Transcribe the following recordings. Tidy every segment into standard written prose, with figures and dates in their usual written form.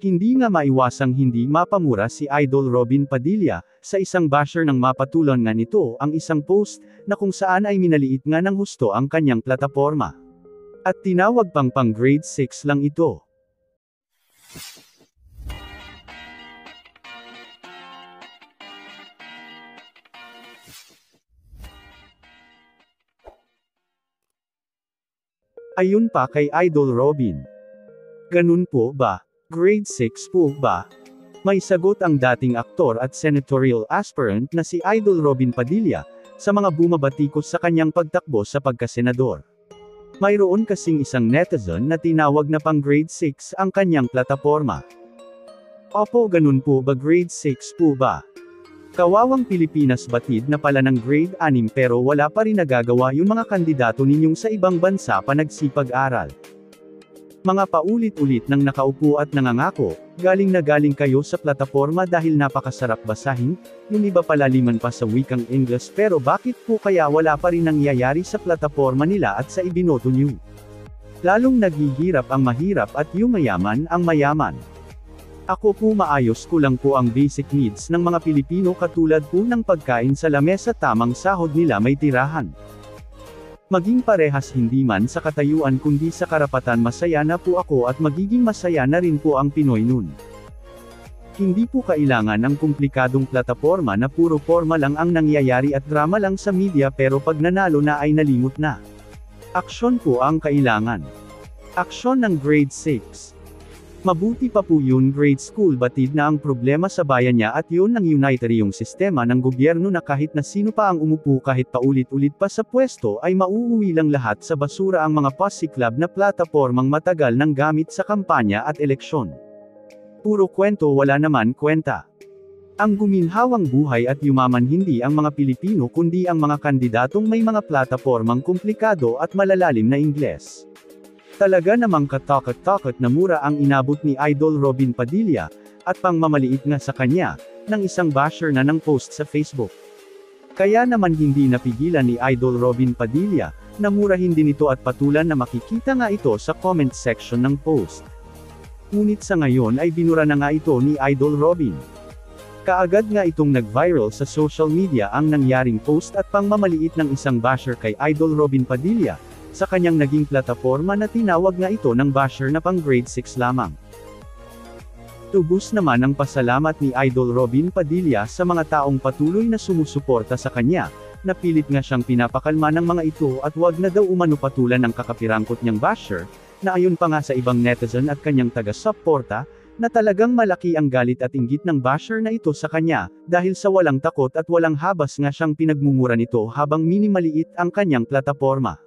Hindi nga maiwasang hindi mapamura si Idol Robin Padilla, sa isang basher nang mapatulan nga nito ang isang post, na kung saan ay minaliit nga ng husto ang kanyang plataporma. At tinawag pang grade 6 lang ito. Ayun pa kay Idol Robin. Ganun po ba? Grade 6 po ba? May sagot ang dating aktor at senatorial aspirant na si Idol Robin Padilla, sa mga bumabatikos sa kanyang pagtakbo sa pagkasenador. Mayroon kasing isang netizen na tinawag na pang grade 6 ang kanyang plataporma. Opo, ganun po ba? Grade 6 po ba? Kawawang Pilipinas, batid na pala ng grade 6 pero wala pa rin nagagawa yung mga kandidato ninyong sa ibang bansa pa nagsipag-aral. Mga paulit-ulit nang nakaupo at nangangako, galing na galing kayo sa plataporma dahil napakasarap basahin, yung iba palaliman pa sa wikang Ingles pero bakit po kaya wala pa rin nangyayari sa plataporma nila at sa ibinoto niyo? Lalong naghihirap ang mahirap at yung mayaman ang mayaman. Ako po, maayos ko lang po ang basic needs ng mga Pilipino katulad po ng pagkain sa lamesa, tamang sahod nila, may tirahan. Maging parehas hindi man sa katayuan kundi sa karapatan, masaya na po ako at magiging masaya na rin po ang Pinoy nun. Hindi po kailangan ng komplikadong plataporma na puro forma lang ang nangyayari at drama lang sa media pero pag nanalo na ay nalimot na. Aksyon po ang kailangan. Aksyon ng grade 6. Mabuti pa po yun, grade school, batid na ang problema sa bayan niya at yun ang unitaryong sistema ng gobyerno na kahit na sino pa ang umupo, kahit paulit-ulit pa sa pwesto, ay mauuwi lang lahat sa basura ang mga pasiklab na platapormang matagal nang gamit sa kampanya at eleksyon. Puro kwento, wala naman kwenta. Ang guminhawang buhay at yumaman hindi ang mga Pilipino kundi ang mga kandidatong may mga platapormang komplikado at malalalim na Ingles. Talaga namang katakot-takot na mura ang inabot ni Idol Robin Padilla, at pangmamaliit nga sa kanya, ng isang basher na ng post sa Facebook. Kaya naman hindi napigilan ni Idol Robin Padilla, na murahin din ito at patulan na makikita nga ito sa comment section ng post. Ngunit sa ngayon ay binura na nga ito ni Idol Robin. Kaagad nga itong nag-viral sa social media ang nangyaring post at pangmamaliit ng isang basher kay Idol Robin Padilla, sa kanyang naging plataporma na tinawag nga ito ng basher na pang grade 6 lamang. Tubos naman ang pasalamat ni Idol Robin Padilla sa mga taong patuloy na sumusuporta sa kanya, na pilit nga siyang pinapakalma ng mga ito at wag na daw umanupatulan ng kakapirangkot niyang basher, na ayon pa nga sa ibang netizen at kanyang taga-suporta, na talagang malaki ang galit at inggit ng basher na ito sa kanya, dahil sa walang takot at walang habas nga siyang pinagmumura nito habang minimaliit ang kanyang plataporma.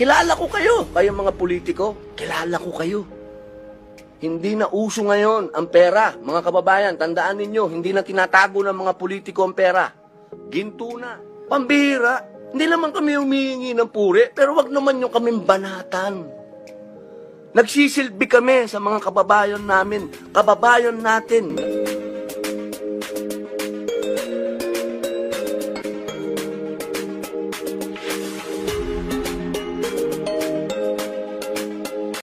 Kilala ko kayo, kayong mga politiko, kilala ko kayo. Hindi na uso ngayon ang pera, mga kababayan, tandaan ninyo, hindi na tinatago ng mga politiko ang pera. Ginto na, pambira, hindi naman kami humihingi ng puri, pero wag naman yung kaming banatan. Nagsisilbi kami sa mga kababayan namin, kababayan natin.